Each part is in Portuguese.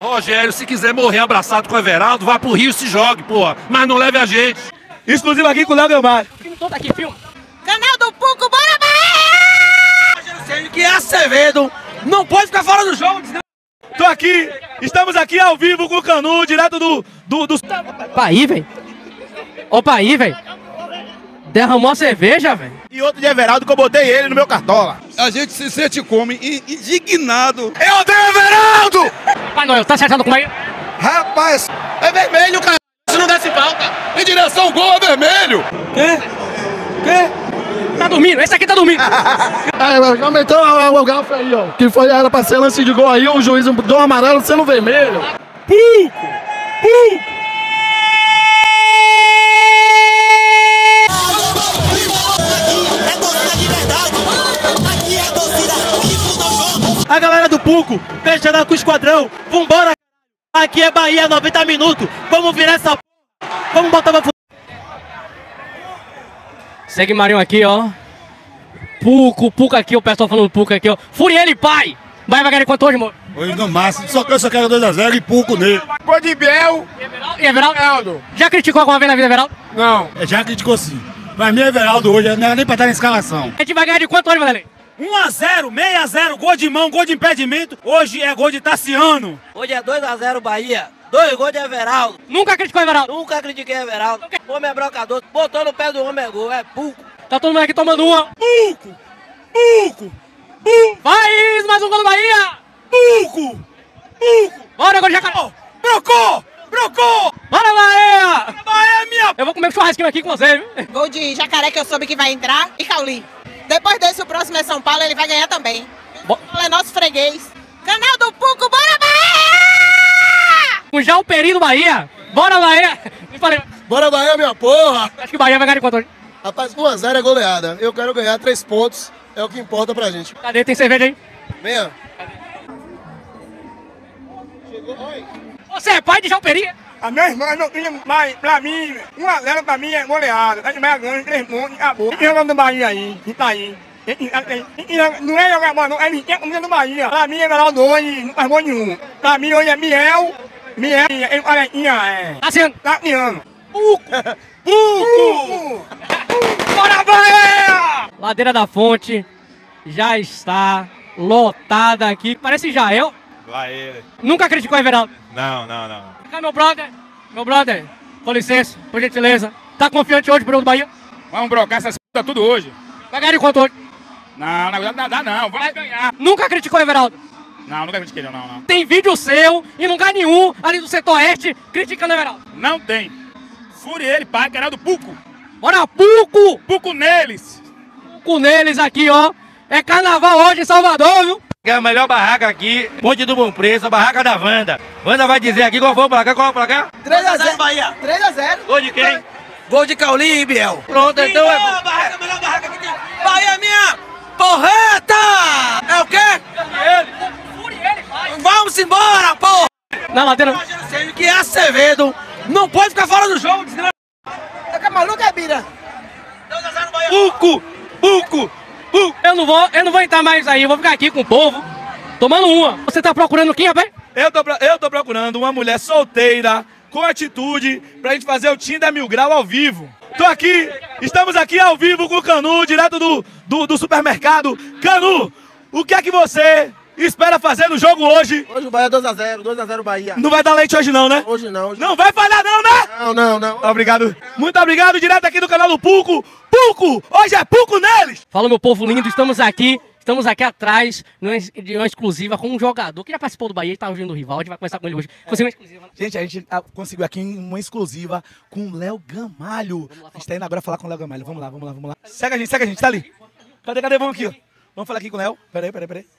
Rogério, se quiser morrer abraçado com o Everaldo, vá pro Rio e se jogue, porra. Mas não leve a gente. Exclusivo aqui com o Léo Gamalho. O filme todo aqui, filme. Canal do Puco, bora Bahia! Rogério Ceni, que é Acevedo, não pode ficar fora do jogo. Tô aqui, estamos aqui ao vivo com o Canu, direto do... Paí, velho. Ô, Paí, velho. Derramou a cerveja, velho. E outro de Everaldo que eu botei ele no meu Cartola. A gente se sente como indignado. Eu odeio Everaldo! Pai Noel, tá acertando com aí? Rapaz, é vermelho, cara. Se não desse falta, em direção ao gol é vermelho. Quê? Quê? Tá dormindo, esse aqui tá dormindo. Já aumentou o garfo aí, ó. Que foi, era pra ser lance de gol aí, o juiz deu amarelo sendo vermelho. Puco! Puco! A galera do Puco, fechando com o esquadrão, vambora, aqui é Bahia, 90 minutos, vamos virar essa p***, vamos botar pra f***. Segue Marinho aqui, ó, Puco aqui, o pessoal falando Puco aqui, ó, fure ele, pai, vai ganhar quanto hoje, mano? Hoje no máximo, só quero 2x0 e Puco nele. Pô de Biel. E Everaldo? Já criticou alguma vez na vida, Everaldo? Não. Já criticou sim, pra mim Everaldo hoje, não era nem pra estar na escalação. A gente vai ganhar de quanto hoje, Vanderlei? 1x0, 6x0, gol de mão, gol de impedimento. Hoje é gol de Tassiano. Hoje é 2x0 Bahia, 2 gols de Everaldo. Nunca criticou Everaldo? Nunca critiquei Everaldo. Okay. Homem é brocador, botou no pé do homem é gol, é Puco. Tá todo mundo aqui tomando uma. Puco, Puco, Puco. Vai, mais um gol do Bahia. Puco, Puco. Bora, gol de Jacaré. Brocou, brocou. Bora, Bahia. Bahia, minha... Eu vou comer um churrasquinho aqui com você, viu? Gol de Jacaré que eu soube que vai entrar e Cauli. Depois desse, o próximo é São Paulo, ele vai ganhar também. São Paulo é nosso freguês. Canal do Puco, bora Bahia! Com já o Peri do Bahia. Bora Bahia! Me falei. Bora Bahia, minha porra! Acho que o Bahia vai ganhar de quanto hoje? Rapaz, 1x0 é goleada. Eu quero ganhar 3 pontos, é o que importa pra gente. Cadê? Tem cerveja aí? Venha. Chegou, oi. Você é pai de João Peri? A minha irmã não tinha mais, pra mim, 1x0 pra mim é goleada. A gente vai ganhando 3 pontos e acabou. Tem jogando do Bahia aí, que tá aí. Não é jogar bola, não, é a comida do Bahia. Pra mim é Everaldo hoje, não faz gol nenhum. Pra mim hoje é Miel, ele fala, é. Tá sendo. Puco! Bora, Bahia! Ladeira da Fonte já está lotada aqui. Parece Jael. Vai ele. Nunca criticou Everaldo? Não. Meu brother, com licença, por gentileza. Tá confiante hoje pro jogo do Bahia? Vamos brocar essas p*** tudo hoje. Vai ganhar de quanto hoje? Não, na verdade não dá não, vai ganhar. Nunca criticou Everaldo? Não, nunca critiquei não. Tem vídeo seu, em lugar nenhum, ali do setor oeste, criticando Everaldo? Não tem. Fure ele, pai, canal do Puco. Bora, Puco! Puco neles! Puco neles aqui, ó. É carnaval hoje em Salvador, viu? É a melhor barraca aqui, Ponte do Bom Preço, a barraca da Wanda. Wanda vai dizer aqui qual foi o placar, qual é o placar? 3x0 Bahia. 3x0. Gol de quem? Gol de Cauli e Biel. Pronto, então é... a melhor barraca que tem. Bahia minha porreta! É o quê? Ele. Vamos embora, porra! Na ladeira... Que é Acevedo, não pode ficar fora do jogo. Tá maluco, é bira. 2x0 Bahia. Puco! Eu não vou entrar mais aí, eu vou ficar aqui com o povo, tomando uma. Você tá procurando quem, rapaz? Eu tô procurando uma mulher solteira, com atitude, pra gente fazer o Tinder Mil Grau ao vivo. Estamos aqui ao vivo com o Canu, direto do supermercado. Canu, o que é que você espera fazer no jogo hoje? Hoje o Bahia é 2x0 Bahia. Não vai dar leite hoje não, né? Hoje não. Não vai falhar não, né? Não. Obrigado. Muito obrigado, direto aqui do canal do Puco. Puco! Hoje é Puco neles! Fala, meu povo lindo, estamos aqui atrás de uma exclusiva com um jogador que já participou do Bahia e tá ouvindo o rival, a gente vai conversar com ele hoje. Conseguiu uma exclusiva, né? Gente, a gente conseguiu aqui uma exclusiva com o Léo Gamalho. A gente tá indo agora falar com o Léo Gamalho, vamos lá. Segue a gente, tá ali. Cadê? Vamos aqui, ó. Vamos falar aqui com o Léo. Peraí.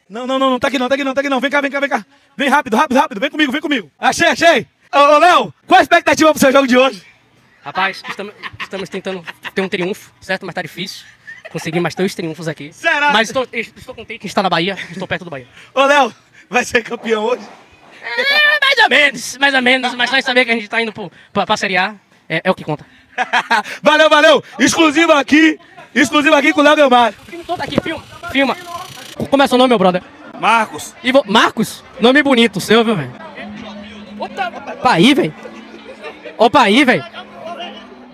Não, tá aqui não. Vem cá. Vem rápido. Vem comigo. Achei. Ô, Léo, qual a expectativa pro seu jogo de hoje? Rapaz, estamos tentando ter um triunfo, certo? Mas tá difícil. Consegui mais 3 triunfos aqui. Será? Mas estou contente que está na Bahia, estou perto do Bahia. Ô, Léo, vai ser campeão hoje? É, mais ou menos. Mas nós sabemos que a gente tá indo pra Série A, é o que conta. Valeu. Exclusivo aqui com o Léo Delmar. Filma todo aqui, filma. Como é seu nome, meu brother? Marcos. Marcos? Nome bonito seu, viu, velho? Opa aí, velho.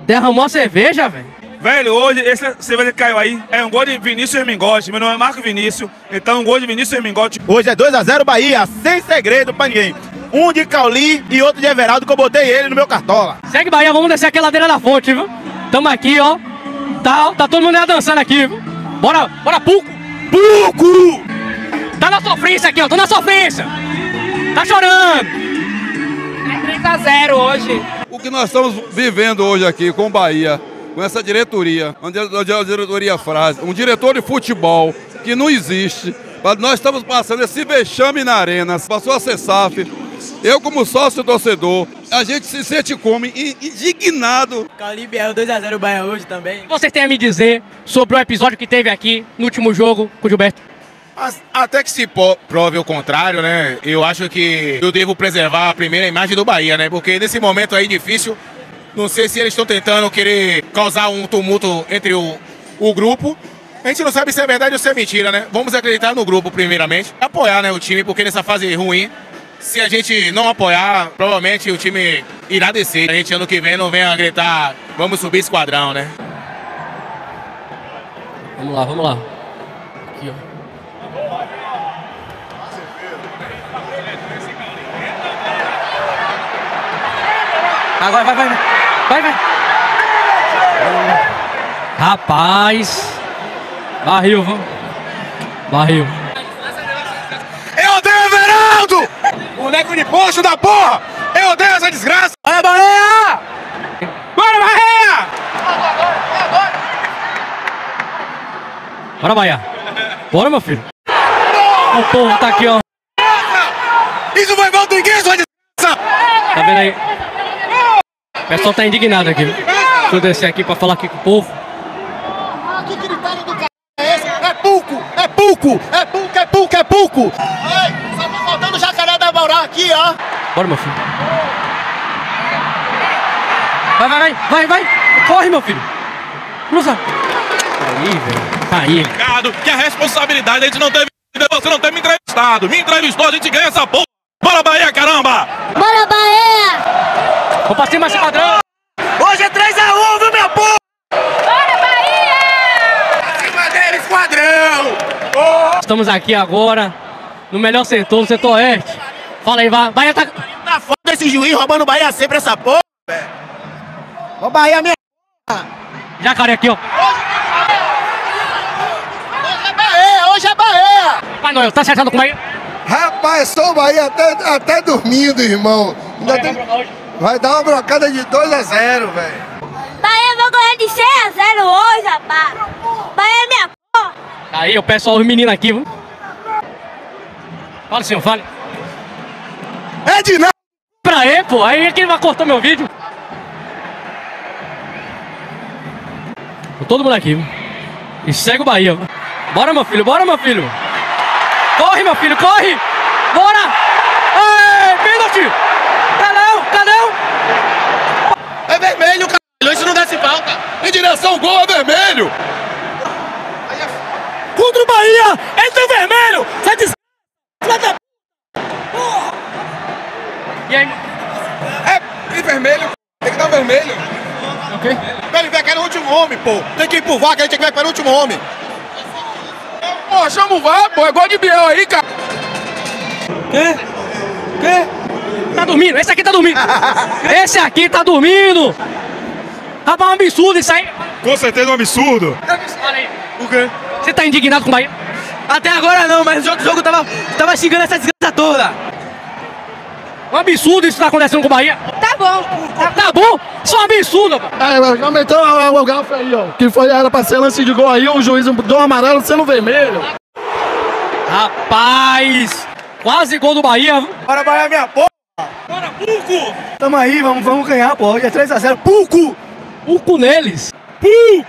Derramou a cerveja, velho. Velho, hoje essa cerveja que caiu aí é um gol de Vinícius Hermingotti. Meu nome é Marco Vinícius, então um gol de Vinícius Hermingotti. Hoje é 2-0 Bahia, sem segredo pra ninguém. Um de Cauli e outro de Everaldo, que eu botei ele no meu Cartola. Segue Bahia, vamos descer aqui a ladeira da fonte, viu? Tamo aqui, ó. Tá todo mundo dançando aqui, viu? Bora, Puco! Puco! Tá na sofrência aqui, ó. Tô na sofrência. Tá chorando. É 3-0 hoje. O que nós estamos vivendo hoje aqui com o Bahia, com essa diretoria, um diretor de futebol que não existe. Nós estamos passando esse vexame na arena, passou a ser SAF. Eu, como sócio torcedor, a gente se sente como indignado. Calibre é o 2-0 Bahia hoje também. O que vocês têm a me dizer sobre o episódio que teve aqui no último jogo com o Gilberto? Até que se prove o contrário, né? Eu acho que eu devo preservar a primeira imagem do Bahia, né? Porque nesse momento aí difícil, não sei se eles estão tentando querer causar um tumulto entre o grupo. A gente não sabe se é verdade ou se é mentira, né? Vamos acreditar no grupo, primeiramente. Apoiar, né, o time, porque nessa fase ruim, se a gente não apoiar, provavelmente o time irá descer. A gente, ano que vem, não vem a gritar, vamos subir esquadrão, né? Vamos lá. Aqui, ó. Agora vai. Rapaz... Barril. Eu odeio Everaldo! Moleque de posto da porra! Eu odeio essa desgraça! Olha a Bahia! Bora, Bahia! Bora, Bahia! Bora, meu filho! O povo tá aqui, ó! Isso vai voltar em quem, sua desgraça? Tá vendo aí? O pessoal tá indignado aqui. Deixa eu descer aqui pra falar aqui com o povo. É pouco! Ei, só tá faltando o jacaré da Maurá aqui, ó! Bora, meu filho! Vai! Corre, meu filho! Cruza! Aí, velho! Aí! Ricardo, que a responsabilidade a gente não teve... Você não tem me entrevistado! Me entrevistou, a gente ganha essa porra! Bora, Bahia, caramba! Bora, Bahia! Vou pra cima, esse padrão! Hoje é 3-1, viu, meu povo? Bora, Bahia! Pra cima deles, padrão! Estamos aqui agora no melhor setor, no setor oeste. Fala aí, vai. Bahia tá foda esse juiz roubando o Bahia sempre essa porra, velho. Ô Bahia, minha porra. Jacaré aqui, ó. Hoje é Bahia. Pai Noel, tá acertando com o Bahia? Rapaz, sou o Bahia até dormindo, irmão. Vai dar uma brocada de 2-0, velho. Bahia, vou ganhar de 6-0 hoje, rapaz. Bahia, minha porra. Aí eu peço aos meninos aqui, viu? Fala, senhor, fale. É de nada! Pra aí, pô, aí é que ele vai cortar meu vídeo. Tô todo mundo aqui, viu? E segue o Bahia. Bora, meu filho! Corre, meu filho, corre! Bora! Ei, pênalti! Cadê? É vermelho, caralho, isso não desce falta! Em direção ao gol, é vermelho! Contra o Bahia, ele tem vermelho! Sai de c***! E aí? É vermelho, tem que dar vermelho. Ok? Ele vai cair no último homem, pô. Tem que ir pro VAR, que a gente vai cair no último homem. Pô, chama o VAR, pô. É gol de Biel aí, cara. Quê? Tá dormindo, esse aqui tá dormindo! Rapaz, é um absurdo isso aí. Com certeza é um absurdo. Olha aí. O quê? Você tá indignado com o Bahia? Até agora não, mas no outro jogo eu tava xingando essa desgraça toda. Um absurdo isso que tá acontecendo com o Bahia. Tá bom? Isso é um absurdo, pô. É, aumentou o garfo aí, ó. Que foi, era pra ser lance de gol aí, o juiz deu um amarelo sendo vermelho. Rapaz, quase gol do Bahia. Bora, Bahia, minha porra. Bora, Puco. Tamo aí, vamos ganhar, pô. Hoje é 3-0. Puco. Puco neles. Puco.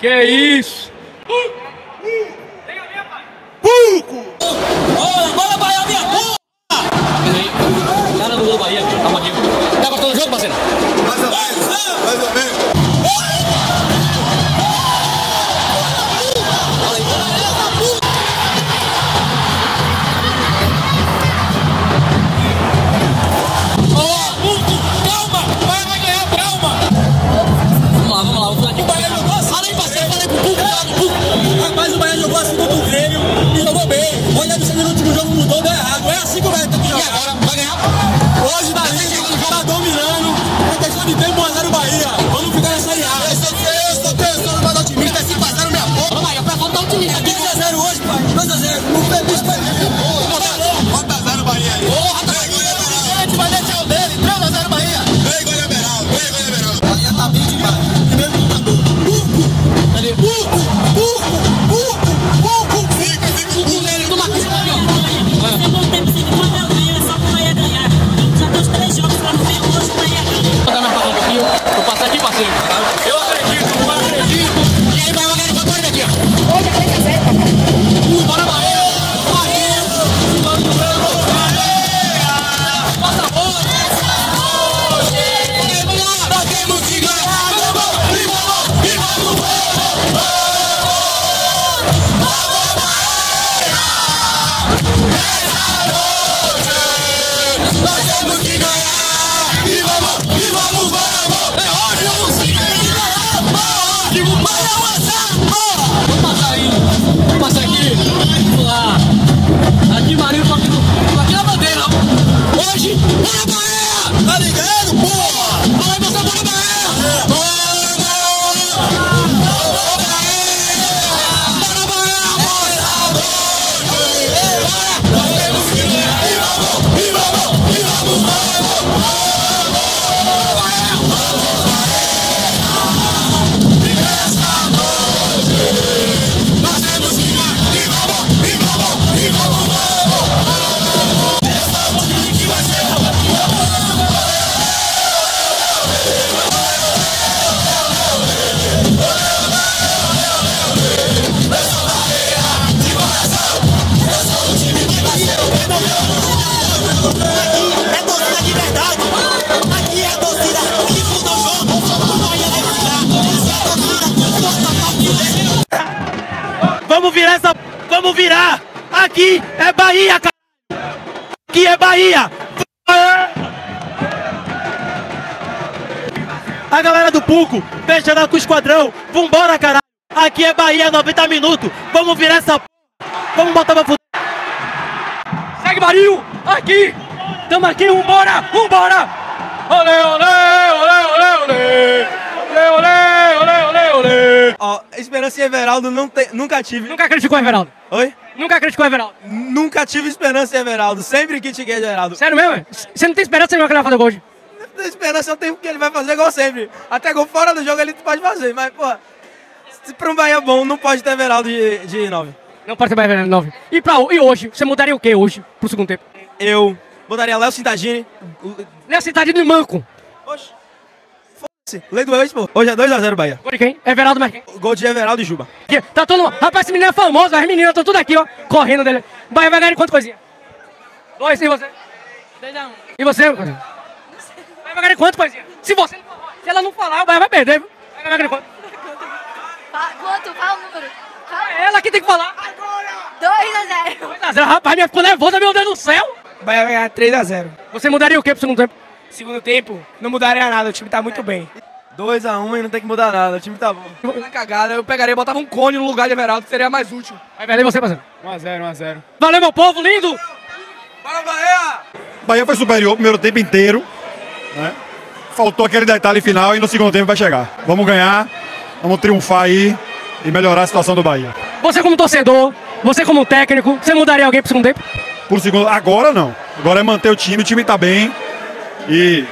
Que isso? Puco! Bola Bahia, minha porra! O cara do Bahia, tá maninho. Tá gostando do jogo, parceiro? Mais ou menos, mais ou menos. Vamos virar! Aqui é Bahia, cara! Aqui é Bahia! A galera do Puco, fechando com o esquadrão, vambora, caralho! Aqui é Bahia, 90 minutos! Vamos virar essa p... Vamos botar pra fuder! Segue, Baril! Aqui! Tamo aqui, vambora! Vambora! Olê, olê, olê, olê, olê! Olê, olê, olê, olê, ó, esperança em Everaldo não tem, nunca tive. Nunca criticou Everaldo? Oi? Nunca criticou Everaldo? Nunca tive esperança em Everaldo, sempre critiquei Everaldo. Sério mesmo? Você não tem esperança nenhuma que ele vai fazer gol hoje? Não tenho esperança, eu tenho que ele vai fazer gol sempre. Até gol fora do jogo ele pode fazer, mas, pô, pra um Bahia bom não pode ter Everaldo de 9. Não pode ter Everaldo de 9. E hoje, você mudaria o que hoje, pro segundo tempo? Eu mudaria Léo Cittadini. Léo Cittadini e Manco. Oxi. Lei do ex, pô. Hoje é 2x0 Bahia. Gol de quem? Everaldo, mas quem? Gol de Everaldo e Juba. Tá todo mundo. Rapaz, esse menino é famoso, as meninas estão tudo aqui, ó. Correndo dele. Bahia vai ganhar de quantas coisinhas? 2, e você? 2x1. E você? Não sei. Bahia vai ganhar de quantas coisinhas? Se você não falar, se ela não falar, o Bahia vai perder, viu? Vai ganhar de quanto? Quanto? Fala o número. É ela que tem que falar. Agora! 2x0. 2x0, rapaz, minha ficou nervosa, meu Deus do céu. Bahia vai ganhar 3x0. Você mudaria o que pro segundo tempo? Segundo tempo, não mudaria nada, o time tá muito bem. 2x1 e não tem que mudar nada, o time tá bom. Na cagada, eu pegaria e botava um Cone no lugar de Everaldo, que seria mais útil. Aí, velho, você passando. 1x0, 1x0. Valeu, meu povo, lindo! Bora, Bahia! Bahia foi superior o primeiro tempo inteiro, né? Faltou aquele detalhe final e no segundo tempo vai chegar. Vamos ganhar, vamos triunfar aí e melhorar a situação do Bahia. Você como torcedor, você como técnico, você mudaria alguém pro segundo tempo? Por segundo, agora não. Agora é manter o time tá bem. E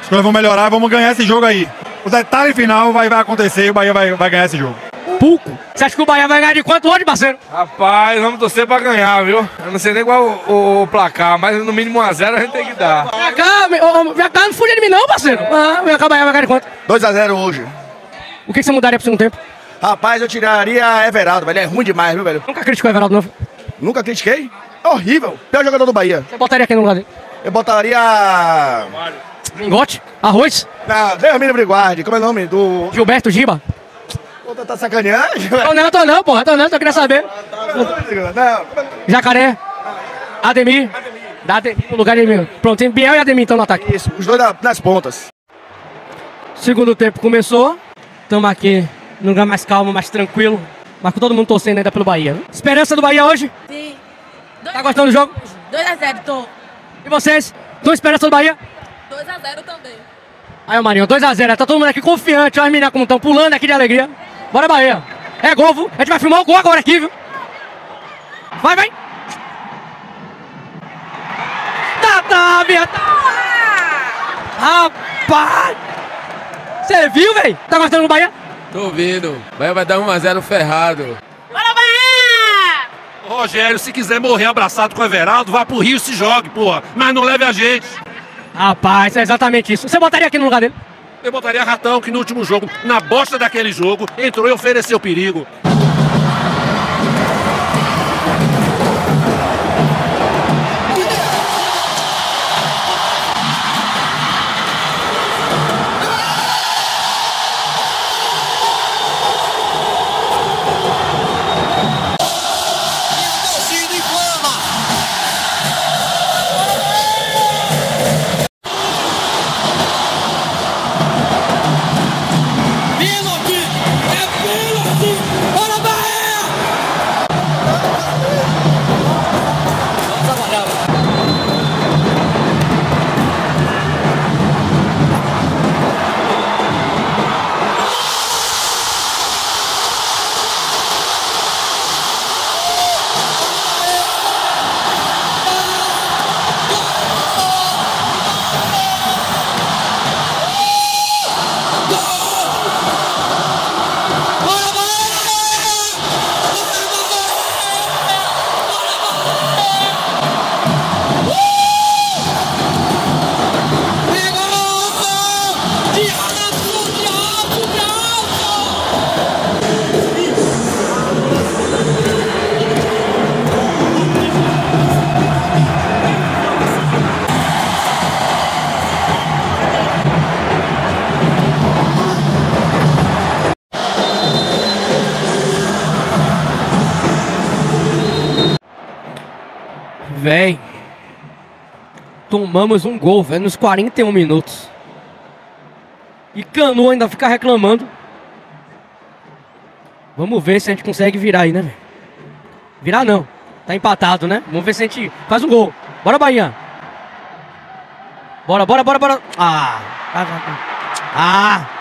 as coisas vão melhorar, vamos ganhar esse jogo aí. O detalhe final vai acontecer e o Bahia vai ganhar esse jogo. Puco, você acha que o Bahia vai ganhar de quanto hoje, parceiro? Rapaz, vamos torcer pra ganhar, viu? Eu não sei nem qual o placar, mas no mínimo 1x0 a gente tem que dar. Vem cá, não fuja de mim não, parceiro. Vem cá, o Bahia vai ganhar de quanto? 2x0 hoje. O que você mudaria pro segundo tempo? Rapaz, eu tiraria Everaldo, velho. É ruim demais, viu, velho? Nunca criticou Everaldo, não? Nunca critiquei? É horrível. Pior jogador do Bahia. Você botaria quem no lugar dele? Eu botaria... Hermingotti? Arroz? Não, Deus me livre e guarde. Como é o nome? Do... Gilberto, Juba? Pô, tá sacaneando? Tô não, porra. Tô não, só queria saber. Não. Jacaré? Ademir? Dá Ademir no lugar de Ademir. Pronto, tem Biel e Ademir então no ataque. Isso, os dois nas pontas. Segundo tempo começou. Estamos aqui num lugar mais calmo, mais tranquilo. Mas com todo mundo torcendo ainda pelo Bahia. Né? Esperança do Bahia hoje? Sim. Tá gostando do jogo? 2 a 0, tô. E vocês? Estão esperança do Bahia? 2 a 0 também. Aí, o Marinho, 2 a 0. Tá todo mundo aqui confiante. Olha as meninas como estão pulando aqui de alegria. Bora, Bahia. É gol, viu? A gente vai filmar o gol agora aqui, viu? Vai. Tá. Rapaz! Você viu, velho? Tá gostando do Bahia? Tô vendo. Bahia vai dar 1 a 0 ferrado. Bora, Bahia! Rogério, se quiser morrer abraçado com o Everaldo, vá pro Rio e se jogue, porra. Mas não leve a gente. Rapaz, é exatamente isso. Você botaria aqui no lugar dele? Eu botaria Ratão, que no último jogo, na bosta daquele jogo, entrou e ofereceu perigo. Véi, tomamos um gol, velho, nos 41 minutos. E Cano ainda fica reclamando. Vamos ver se a gente consegue virar aí, né, velho? Virar não, tá empatado, né? Vamos ver se a gente faz um gol. Bora, Bahia. Bora. Ah!